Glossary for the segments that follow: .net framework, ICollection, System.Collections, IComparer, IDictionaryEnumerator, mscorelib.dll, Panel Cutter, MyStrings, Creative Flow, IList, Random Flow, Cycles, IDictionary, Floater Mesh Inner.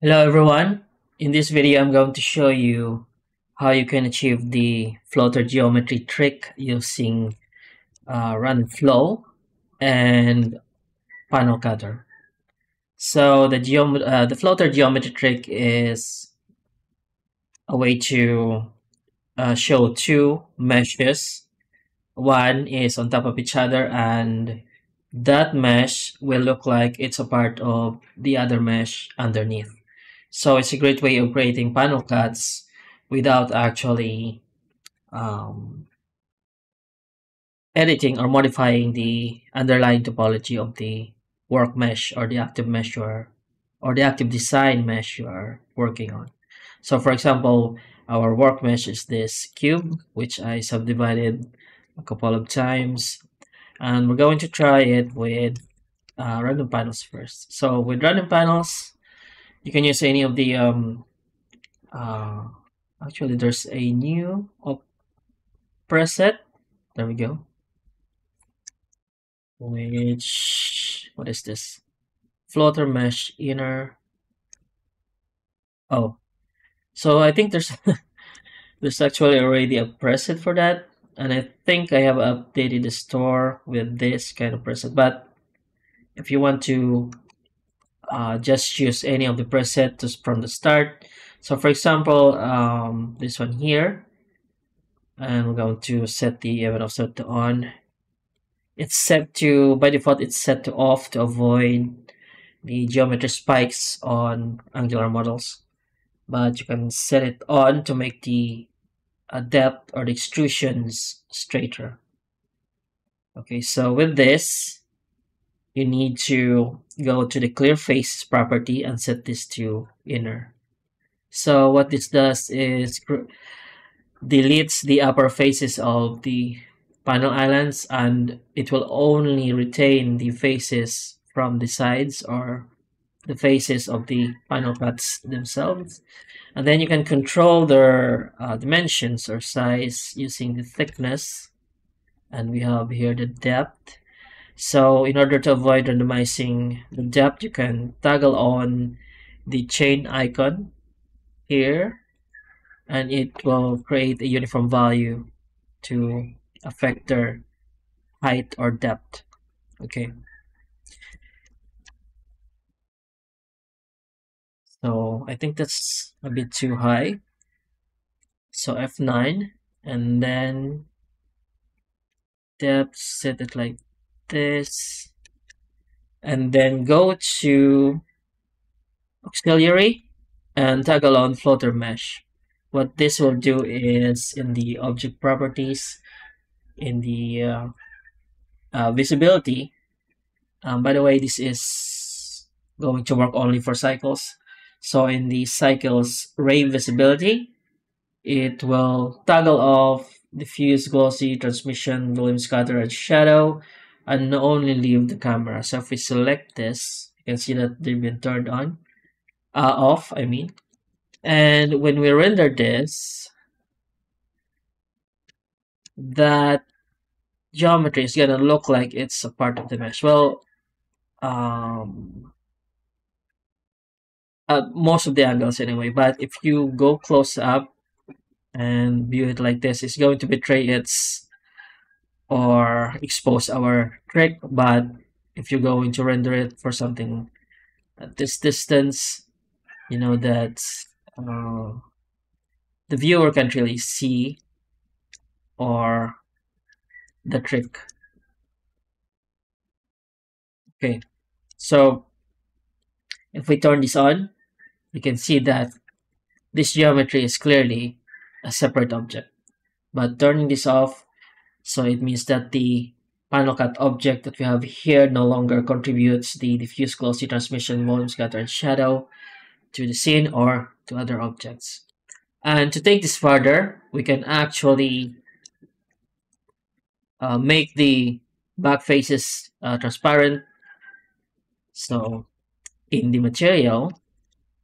Hello everyone, in this video I'm going to show you how you can achieve the floater geometry trick using Random Flow and Panel Cutter. So the floater geometry trick is a way to show two meshes. One is on top of each other and that mesh will look like it's a part of the other mesh underneath. So it's a great way of creating panel cuts without actually editing or modifying the underlying topology of the work mesh or the active mesh or the active design mesh you are working on. So for example, our work mesh is this cube, which I subdivided a couple of times, and we're going to try it with random panels first. So with random panels, you can use any of the actually there's a new preset, there we go, which what is this, Floater Mesh Inner. Oh, so I think there's there's actually already a preset for that, and I think I have updated the store with this kind of preset. But if you want to just choose any of the presets from the start. So for example, this one here, and we're going to set the event offset to on. It's set to, by default it's set to off to avoid the geometry spikes on angular models, but you can set it on to make the depth or the extrusions straighter. Okay, so with this you need to go to the clear faces property and set this to inner. So what this does is deletes the upper faces of the panel islands, and it will only retain the faces from the sides or the faces of the panel cuts themselves. And then you can control their dimensions or size using the thickness, and we have here the depth. So in order to avoid randomizing the depth, you can toggle on the chain icon here, and it will create a uniform value to affect their height or depth. Okay, so I think that's a bit too high, so F9, and then depth, set it like this, and then go to auxiliary and toggle on floater mesh. What this will do is, in the object properties, in the visibility, by the way this is going to work only for cycles, so in the cycles ray visibility it will toggle off diffuse, glossy, transmission, volume, scatter, and shadow, and only leave the camera. So if we select this, you can see that they've been turned on, off I mean. And when we render this, that geometry is gonna look like it's a part of the mesh. Well, at most of the angles anyway, but if you go close up and view it like this, it's going to betray its or expose our trick. But if you're going to render it for something at this distance, you know that the viewer can't really see or the trick. Okay, so if we turn this on, you can see that this geometry is clearly a separate object. But turning this off, so it means that the panel cut object that we have here no longer contributes the diffuse, glossy, transmission, volume, scatter, and shadow to the scene or to other objects. And to take this further, we can actually make the back faces transparent. So in the material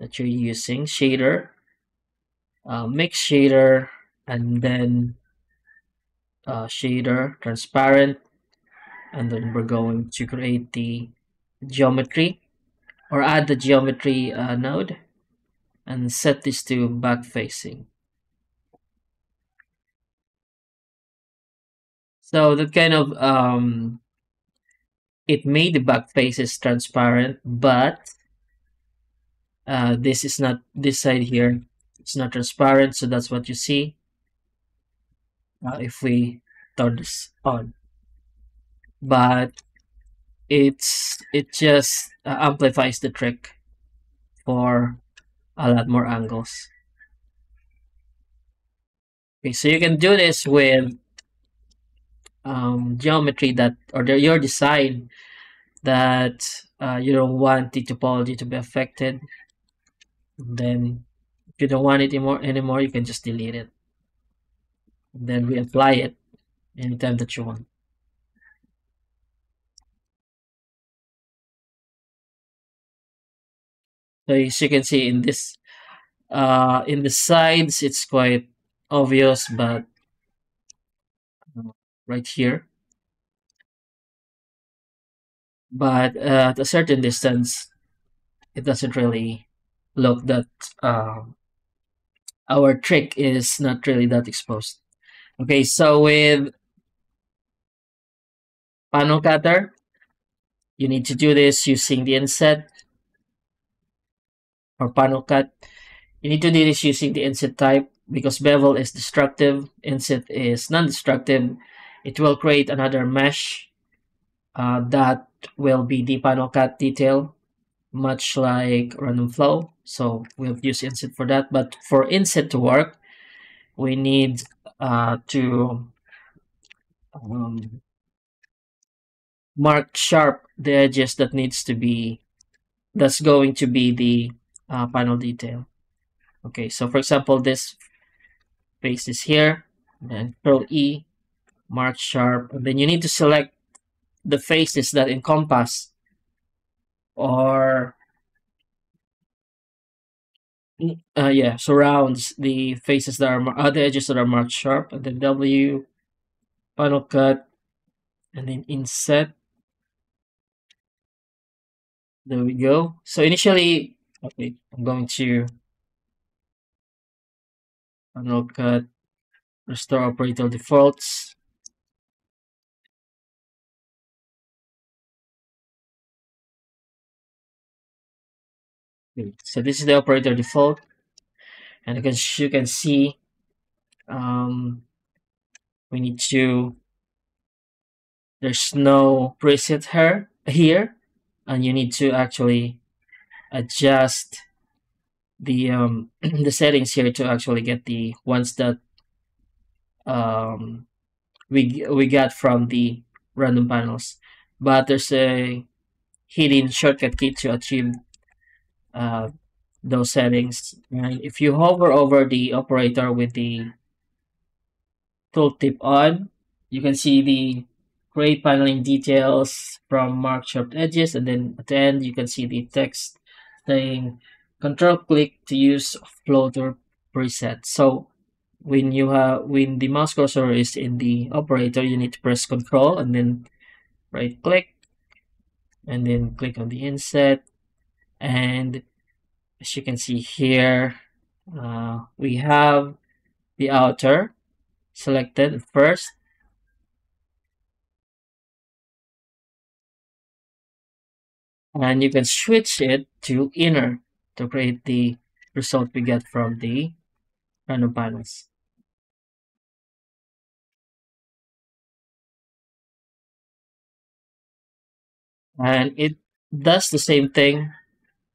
that you're using, shader, mix shader, and then shader transparent, and then we're going to create the geometry or add the geometry node. and set this to back facing. So that kind of it made the back faces transparent, but this is not, this side here, it's not transparent, so that's what you see if we turn this on. But it just amplifies the trick for a lot more angles. Okay, so you can do this with geometry that, or your design that you don't want the topology to be affected. Then if you don't want it anymore, you can just delete it. Then reapply it anytime that you want. So as you can see in this, in the sides, it's quite obvious, but right here. But at a certain distance, it doesn't really look that our trick is not really that exposed. Okay, so with Panel Cutter, you need to do this using the inset. Or panel cut, you need to do this using the inset type, because bevel is destructive, inset is non-destructive. It will create another mesh that will be the panel cut detail, much like Random Flow. So we'll use inset for that. But for inset to work, we need to mark sharp the edges that needs to be, that's going to be the panel detail. Okay, so for example, this face is here, then Ctrl E, mark sharp, and then you need to select the faces that encompass or surrounds the faces that are the edges that are marked sharp, and then W, panel cut, and then inset. There we go. So initially, okay, I'm going to panel cut, restore operator defaults. Okay, so this is the operator default, and you can see we need to, there's no preset here, and you need to actually adjust the settings here to actually get the ones that we got from the random panels. But there's a hidden shortcut key to achieve those settings. And if you hover over the operator with the tooltip on, you can see the create paneling details from mark sharp edges, and then at the end you can see the text saying control click to use floater preset. So when you have, when the mouse cursor is in the operator, you need to press control and then right click and then click on the inset, and as you can see here we have the outer selected first. And you can switch it to inner to create the result we get from the random panels. And it does the same thing.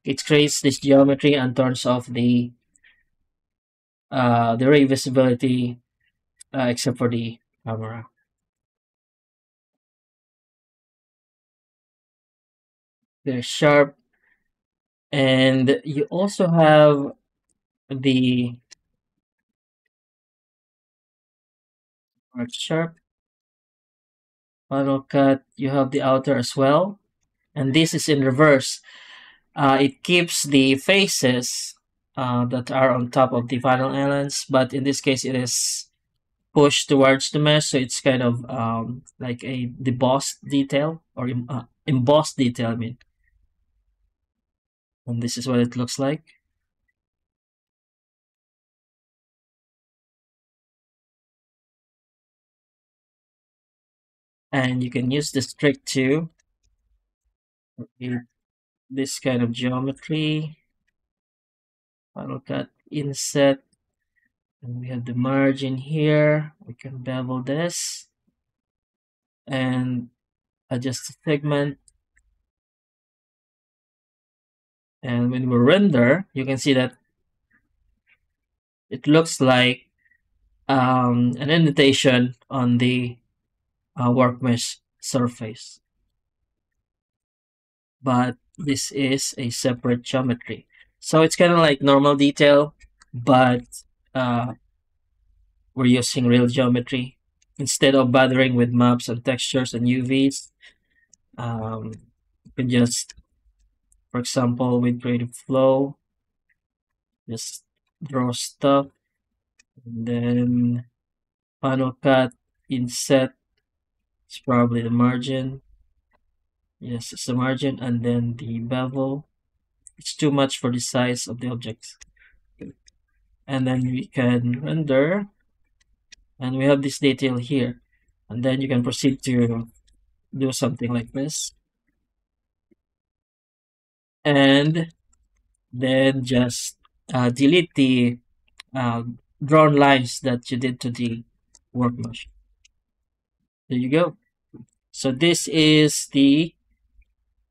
It creates this geometry and turns off the ray visibility except for the camera. They're sharp, and you also have the mark sharp, panel cut, you have the outer as well, and this is in reverse. It keeps the faces that are on top of the panel islands, but in this case it is pushed towards the mesh, so it's kind of like a embossed detail, or embossed detail I mean. And this is what it looks like. And you can use this trick to create this kind of geometry. Panel cut, inset, and we have the margin here. We can bevel this and adjust the segment. And when we render, you can see that it looks like an indentation on the work mesh surface. But this is a separate geometry. So it's kind of like normal detail, but we're using real geometry instead of bothering with maps and textures and UVs. You can just, for example, with Creative Flow, just draw stuff, and then panel cut, inset. It's probably the margin. Yes, it's the margin, and then the bevel. It's too much for the size of the objects. And then we can render, and we have this detail here, and then you can proceed to do something like this, and then just delete the drawn lines that you did to the work mesh. There you go. So this is the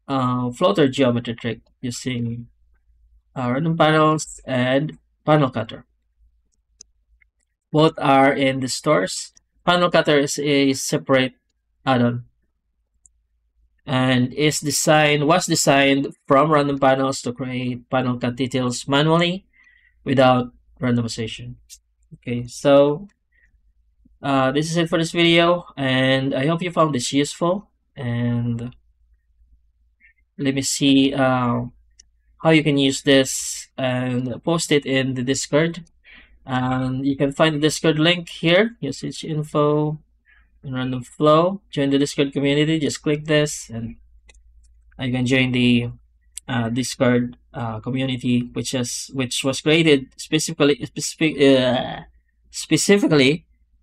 floater geometry trick using random panels and panel cutter. Both are in the stores. Panel cutter is a separate add-on and was designed from random panels to create panel cut details manually without randomization. Okay, so this is it for this video, and I hope you found this useful. And let me see how you can use this, and post it in the Discord. And you can find the Discord link here, usage info and Random Flow. Join the Discord community, just click this and you can join the Discord community, which was created specifically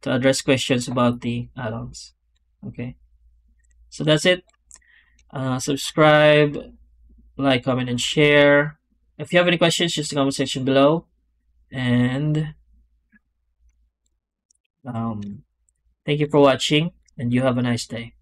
to address questions about the add-ons. Okay, so that's it. Subscribe, like, comment, and share. If you have any questions, just the comment section below. And thank you for watching, and you have a nice day.